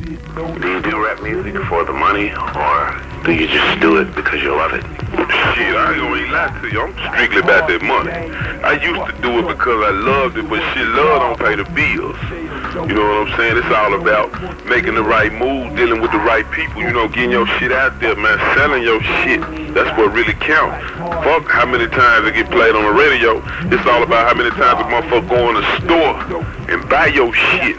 Do you do rap music for the money, or do you just do it because you love it? Shit, I ain't gonna lie to you. I'm strictly about that money. I used to do it because I loved it, but shit, love don't pay the bills. You know what I'm saying? It's all about making the right move, dealing with the right people, you know, getting your shit out there, man, selling your shit. That's what really counts. Fuck how many times it get played on the radio. It's all about how many times a motherfucker go in the store and buy your shit.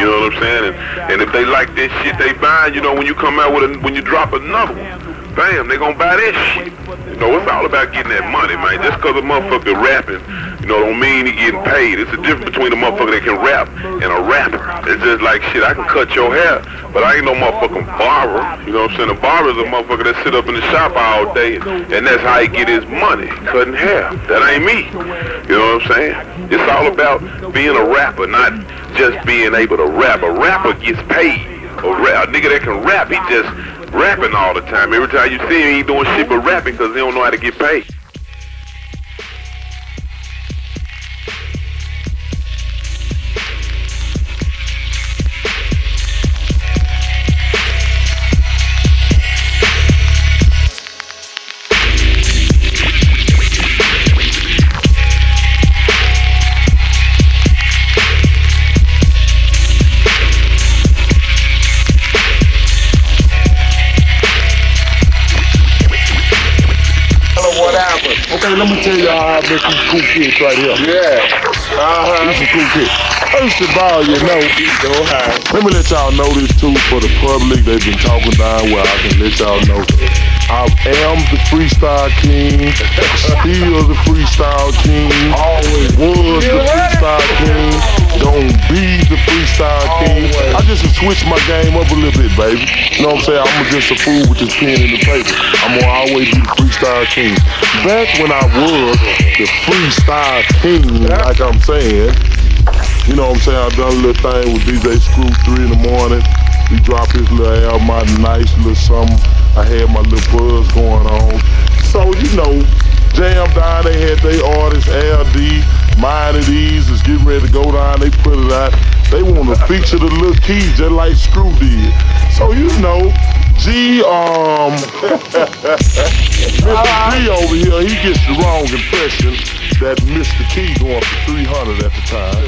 You know what I'm saying? And if they like that shit they buy, you know, when you come out with when you drop another one, bam, they gonna buy that shit. You know, it's all about getting that money, man. Just cause a motherfucker rapping, you know, don't mean he getting paid. It's the difference between a motherfucker that can rap and a rapper. It's just like, shit, I can cut your hair, but I ain't no motherfucking barber. You know what I'm saying? A barber's a motherfucker that sit up in the shop all day, and that's how he get his money, cutting hair. That ain't me. You know what I'm saying? It's all about being a rapper, not just being able to rap. A rapper gets paid. A nigga that can rap, he just rapping all the time. Every time you see him, he doing shit but rapping because he don't know how to get paid. Okay, let me tell y'all how I make these cool kids right here. Yeah. These are cool kids. First of all, you know, let me let y'all know this too for the public. They've been talking down where I can let y'all know. I am the freestyle king. Still the freestyle king. Always was the freestyle king. Don't be the freestyle king. I just switch my game up a little bit, baby. You know what I'm saying? I'm just a fool with this pen and the paper. I'm gonna always be the freestyle king. Back when I was the freestyle king, like I'm saying, you know what I'm saying, I done a little thing with DJ Screw 3 in the morning. He dropped his little album, my nice little something. I had my little buzz going on. So, you know, Jam Down, they had their artists, LD, Mind at Ease is getting ready to go down, they put it out. They want to feature the little keys just like Screw did. So, you know, Mr. Key over here, he gets the wrong impression that Mr. Key going for 300 at the time.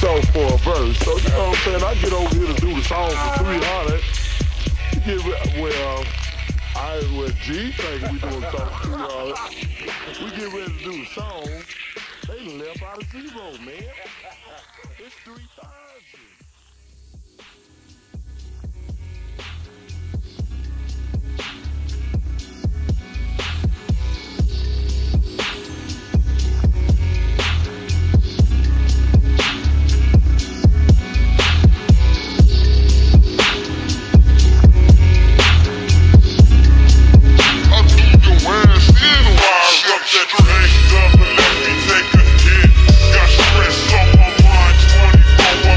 So for a verse, so you know what I'm saying, I get over here to do the song for 300. G think we doing the song for 300. We get ready to do the song. They left out of zero, man. It's 3,000. Got stress on my mind, 24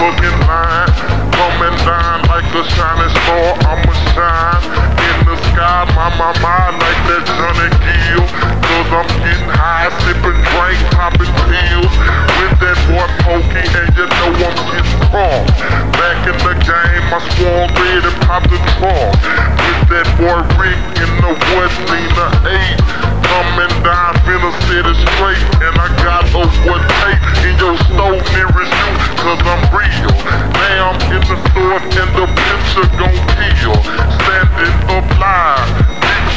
cooking line. Come and dine like the shining star, I'ma shine in the sky. My, like that Johnny Gill. Cause I'm getting high, sipping drink, popping pills with that boy Pokey, and you know I'm getting raw. Back in the game, I swore red and popped the draw with that boy Rick in the West Lena 8. Come and dine, finna set it straight, and I got a what tape in your store nearest you, cause I'm real. Now I'm in the store and the picture gon' kill. Standing up live,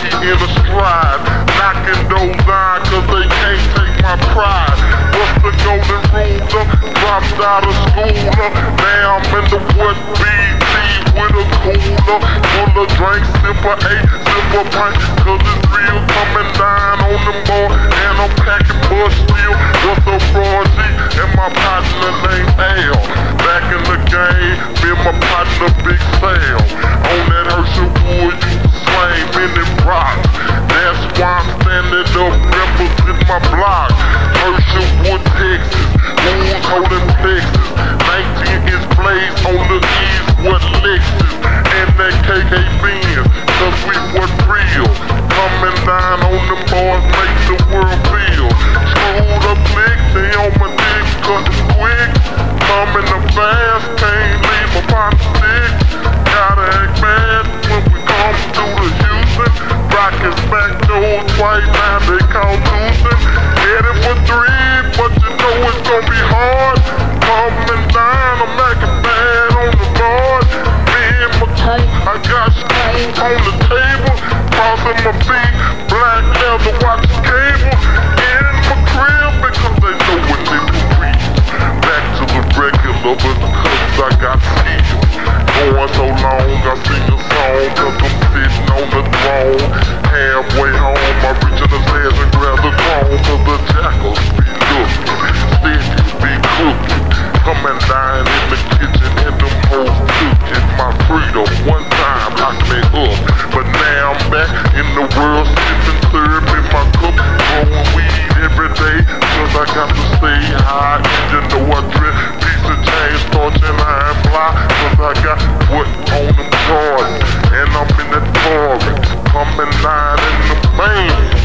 Nicky in a stride, knocking those eyes cause they can't take my pride. What's the golden rule? Dropped out of school, now I'm in the what BT with a cooler, full of drinks, sip a eight, sip a pint, cause it's real. Come and dine on the bar, and I'm packing bush steel. What's up, Rosie? And my partner named Al. Back in the game, me and my partner Big Sal. On that Herschel Wood, you slang in the rock. That's why I'm standing up, representing my block. Herschel Wood, Texas, Wood holding Texas. 19 is blaze on the east. What Lexus and that KKBs, cause we was real. Come and dine on the bars, make the world feel. Screwed up click, they on my dick, cut it quick. Coming up fast, can't leave my pot sick. Gotta act fast when we come through the Houston. Rockets back doors, white line, they call Houston. Headed for three, but you know it's gonna be hard. Come and dine, I'm acting bad on the board. Me and my crew, I got spoons on the table. Crossing my feet, black leather watch cable. In my crib because they know what they can read. Back to the regular because I got skills. Going so long, I sing a song cause I'm sitting on the throne. Halfway home, I reach in the stands and grab the throne cause the jackals be looking, sticking be cooking. Come and dine in the kitchen and them hoes cooking. My freedom one time locked me up, but now I'm back in the world sipping syrup in my cup, growing weed every day, cause I got to stay high. And you know I drink piece of change, starch and iron fly, cause I got what on them cards, and I'm in the foreign. Come and dine in the main.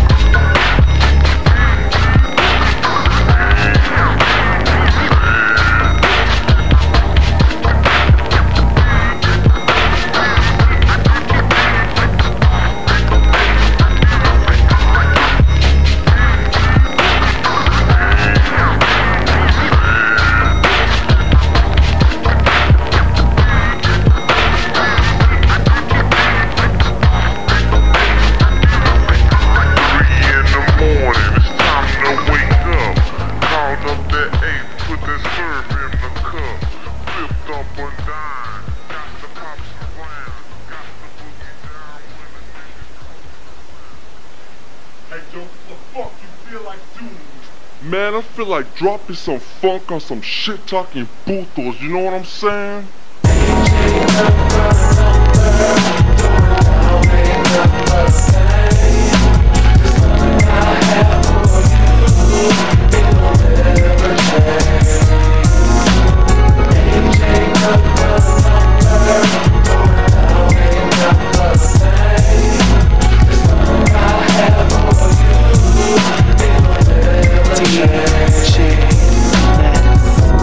Man, I feel like dropping some funk on some shit-talking bootles, you know what I'm saying?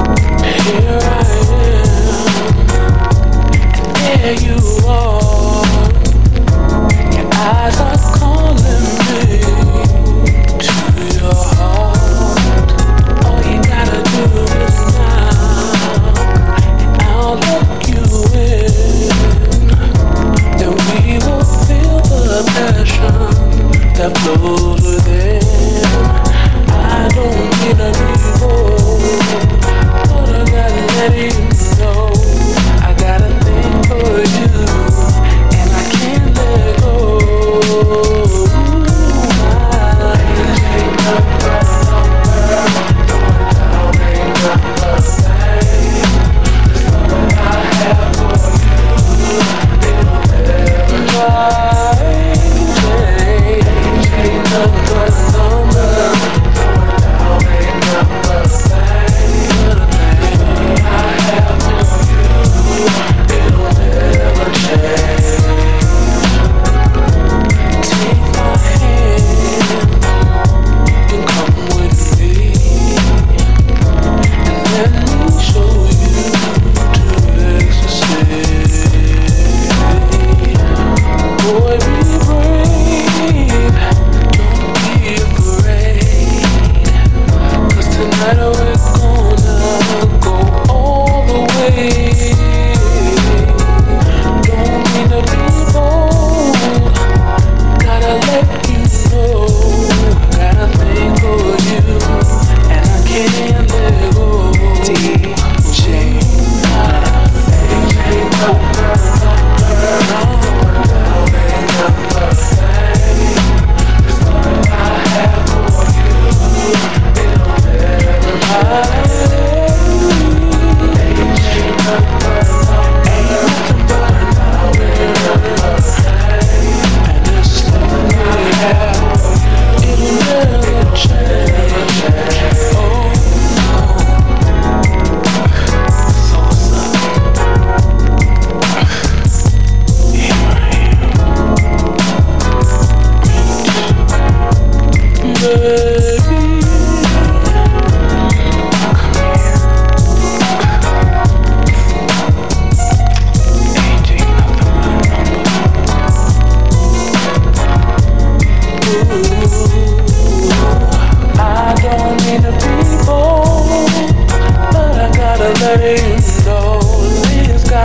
Your eyes are calling me to your heart.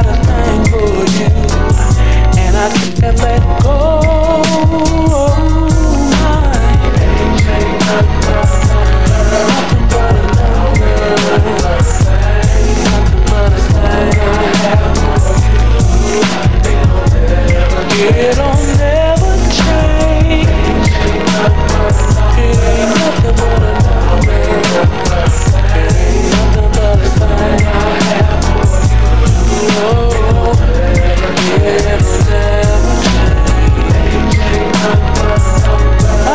got a thing for you, and I can't let go. It don't never change. It ain't nothing but a love. It ain't nothing but a thing I have for you. Oh, it don't never change. Ain't nothing but a thing. Oh,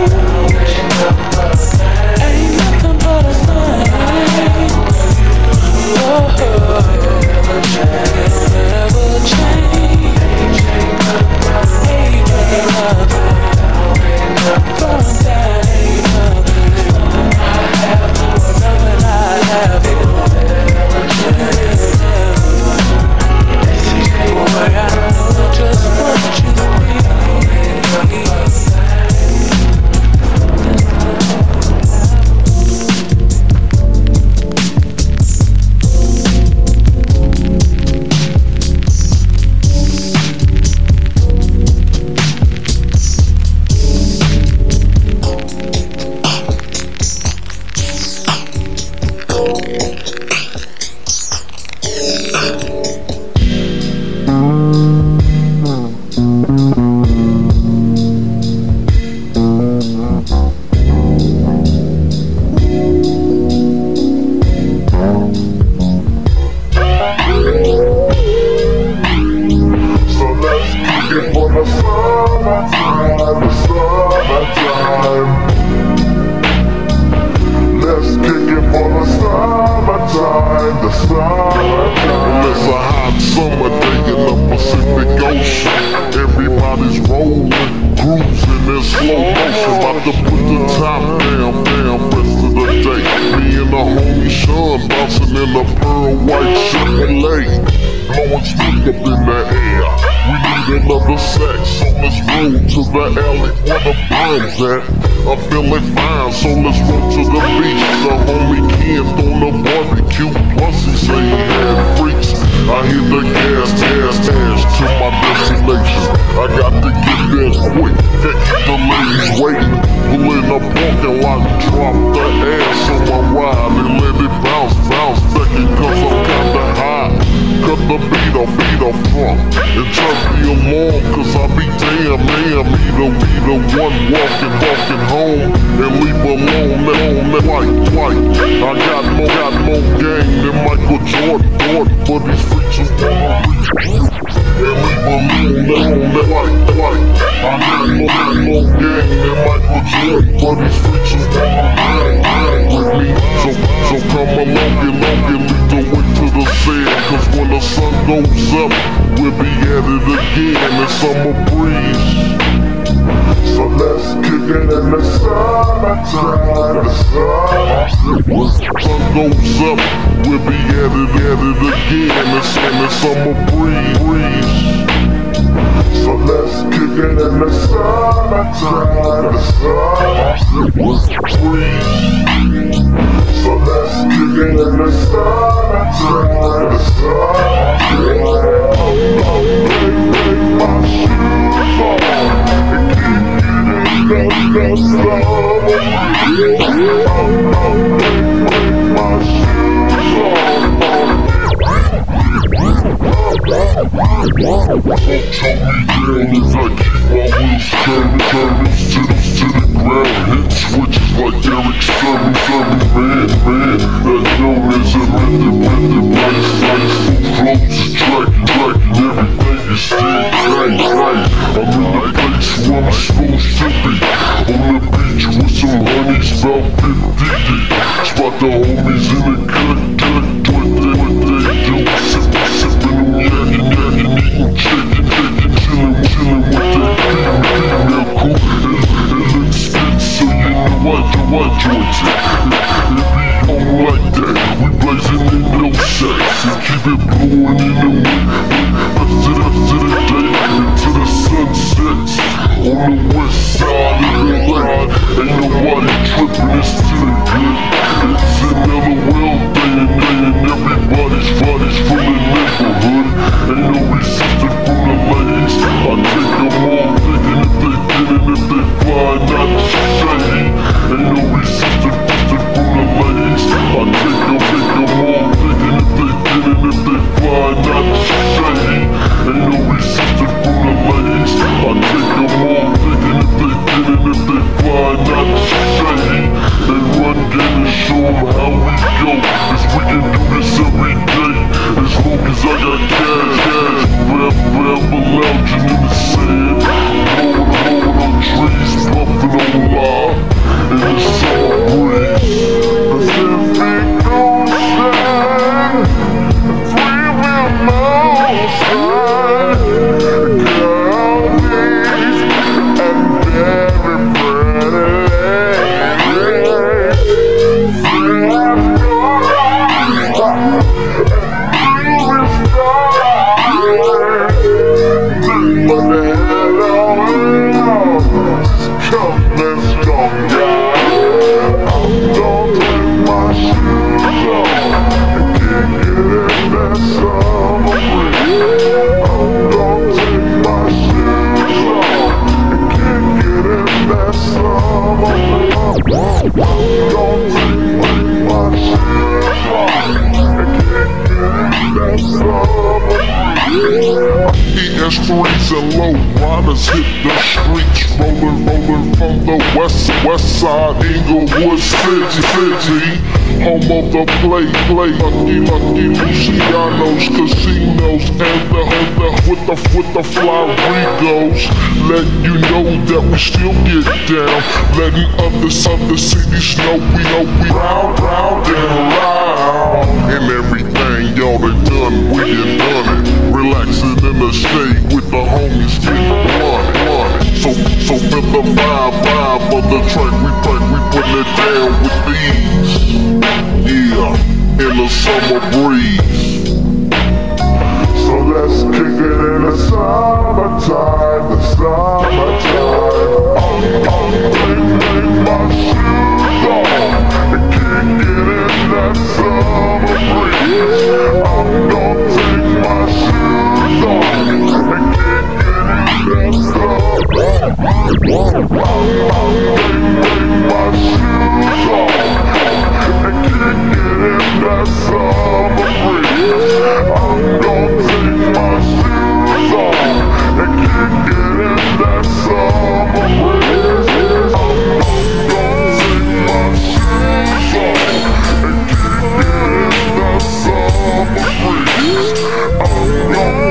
it don't never change. Everybody's body's full of nipple. Ain't no resistance from the ladies. I take them all, thinking if they get it, if they fly, not shady. Ain't no resistance from the ladies. I take them all, thinking if they get it, if they fly, not shady. Ain't no resistance from the ladies. I take them all, thinking if they get it, if they fly, not shady. And run game and show them how we go, 'cause we can do this every day. As long as I got cash, rap, I'm lounging in the sand, rolling on trees, puffing on lava, and the summer breeze. Cause if we go sad, we will know sad. Girlies, I'm very pretty. We have to ES3s and low riders hit the streets, rolling from the west side, Inglewood city. Home of the play, lucky Luciano's, casinos, and the with the fly regos. Let you know that we still get down, letting other cities know we round and round. And everything y'all done done, we done done it. Relaxing in the shade with the homies getting blunted. So feel the vibe of the track. We putting it down with these. Yeah, in the summer breeze. So let's kick it in the summertime, the summertime. I'll take my shoes off and kick it in that summer breeze. I'm gonna take my shoes off and kick it in that summer breeze. I'm gonna take my shoes off and kick it in that summer breeze. I'm gonna take my shoes off and kick it in that summer breeze. I'm gonna take my shoes off and kick it in that summer breeze. I'm gonna take my shoes off and kick it in that summer breeze. I'm gonna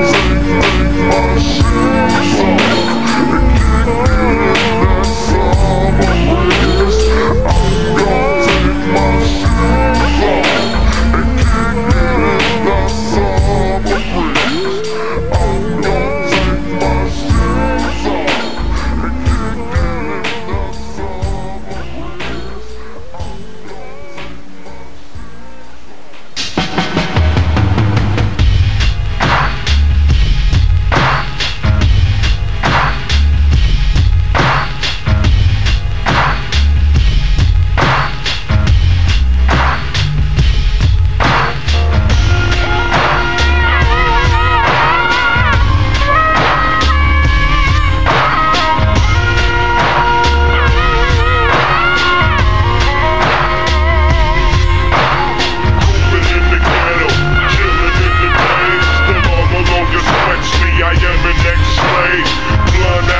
I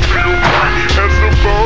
feel free as the bird.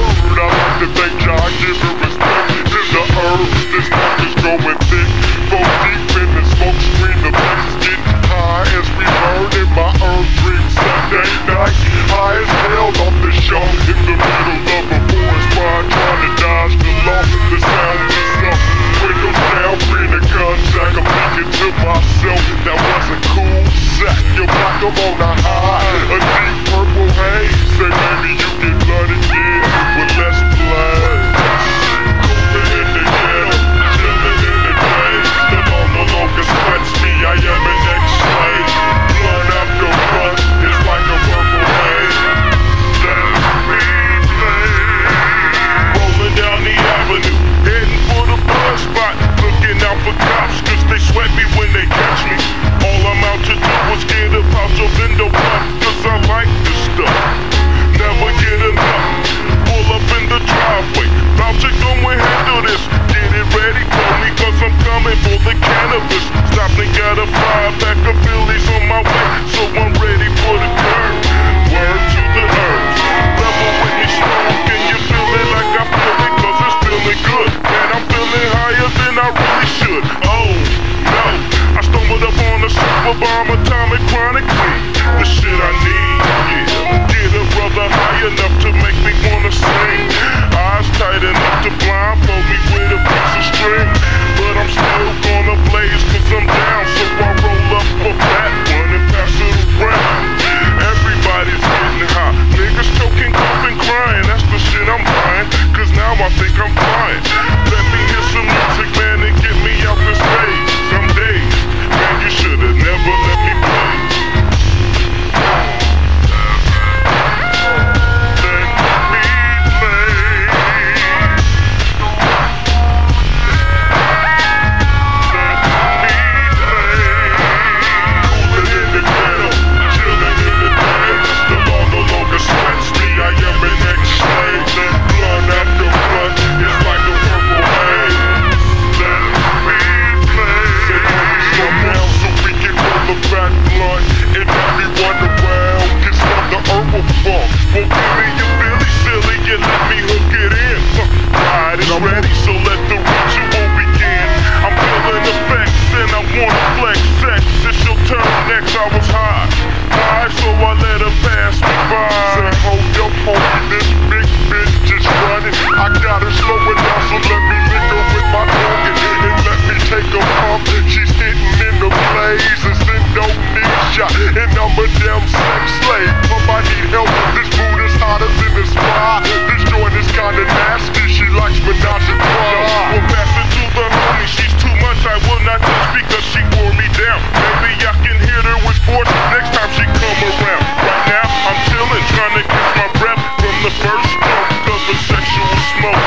ya, and I'm a damn sex slave. But I need help, this food is hotter than a spa. This joint is kinda nasty, she likes menage a trois. Well, pass it to the homie, she's too much, I will not touch because she wore me down. Maybe I can hit her with force next time she come around. Right now, I'm chillin', trying to catch my breath from the first stroke of a sexual smoke.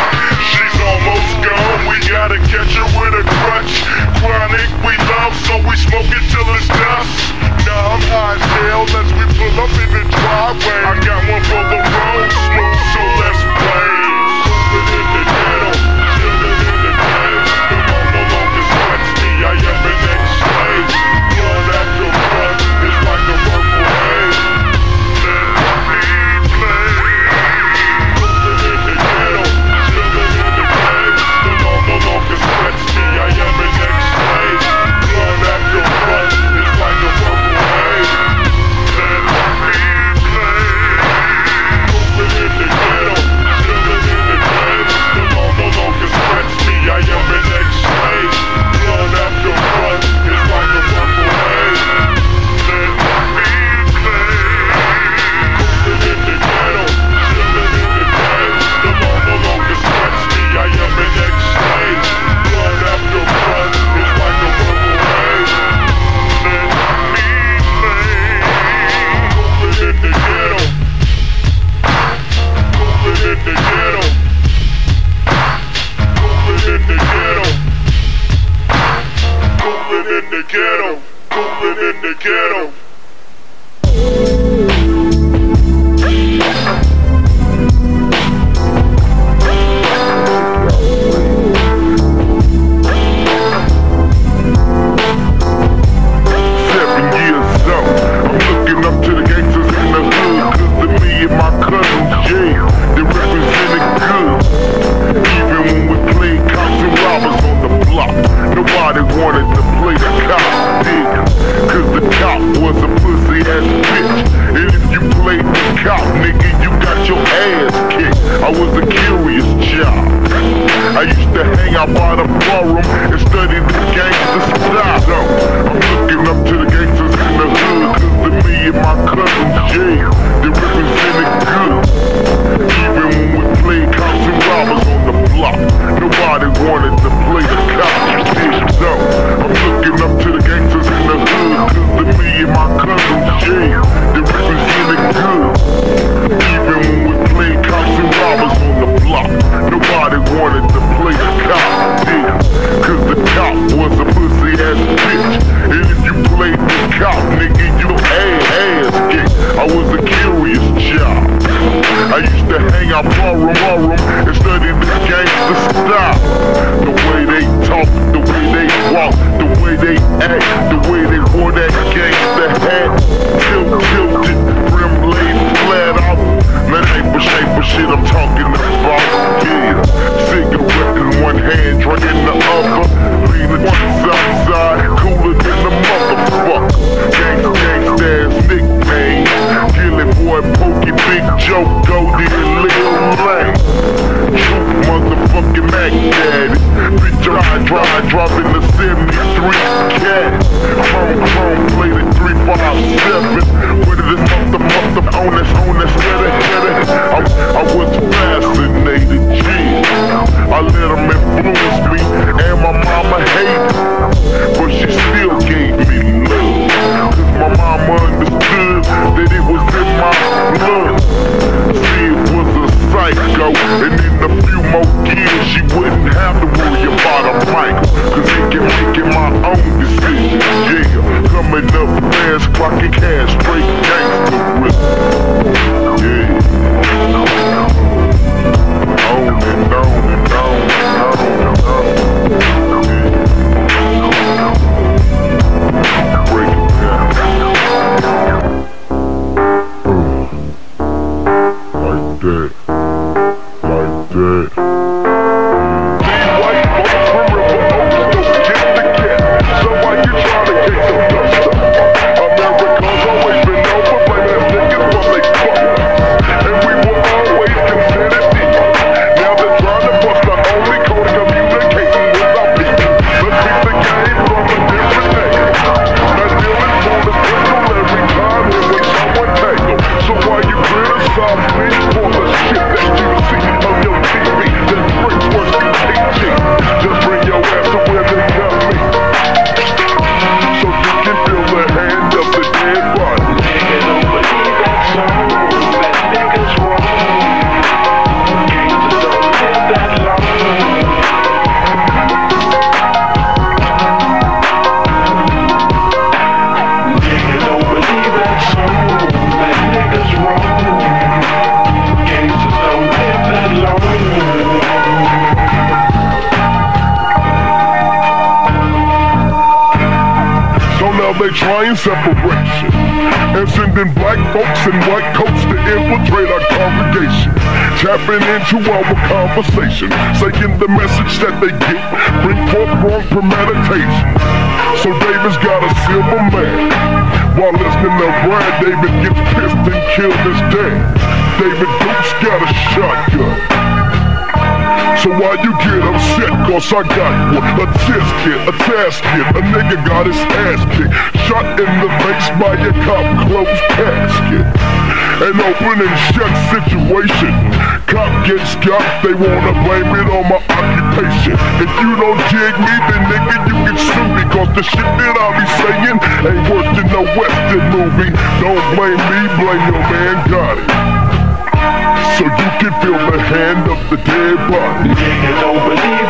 She's almost gone, we gotta catch her with a crutch. Chronic, we love, so we smoke it till it's dust. Now I'm high as hell as we pull up in the driveway. I got one for the road, smooth, so let's play. Chillin' in the ghetto, chillin' in the ghetto. The one no longer sweats me, I am an ex-slave. Blood after blood, it's like a purple haze. Let me play. Chillin' in the ghetto, chillin' in the ghetto. The one no longer sweats me, I am an ex-slave. Blood after blood, it's like a purple haze. I am an ex-slave. Blood after blood is like a purple haze. Let me play. Cooking in the ghetto, chilling in the ghetto. The law no longer sweats me. I am an ex-slave. Blood after blood is like a purple haze. Let me play. Cooking in the ghetto, cooking in the ghetto. Coolin' in the ghetto, coolin' in the ghetto. Every defying separation, and sending black folks in white coats to infiltrate our congregation, tapping into our conversation, saying the message that they get, bring forth wrong premeditation. So David's got a silver man, while listening to Brian, David gets pissed and killed his dad. David Duke's got a shotgun. So why you get upset? Cause I got one. A test kit, a task kit. A nigga got his ass kicked, shot in the face by a cop closed casket. An open and shut situation. Cop gets got, they wanna blame it on my occupation. If you don't dig me, then nigga you can sue me. Cause the shit that I be saying ain't worse than no Western movie. Don't blame me, blame your man, got it. So you can feel the hand of the dead body. Nigga, don't believe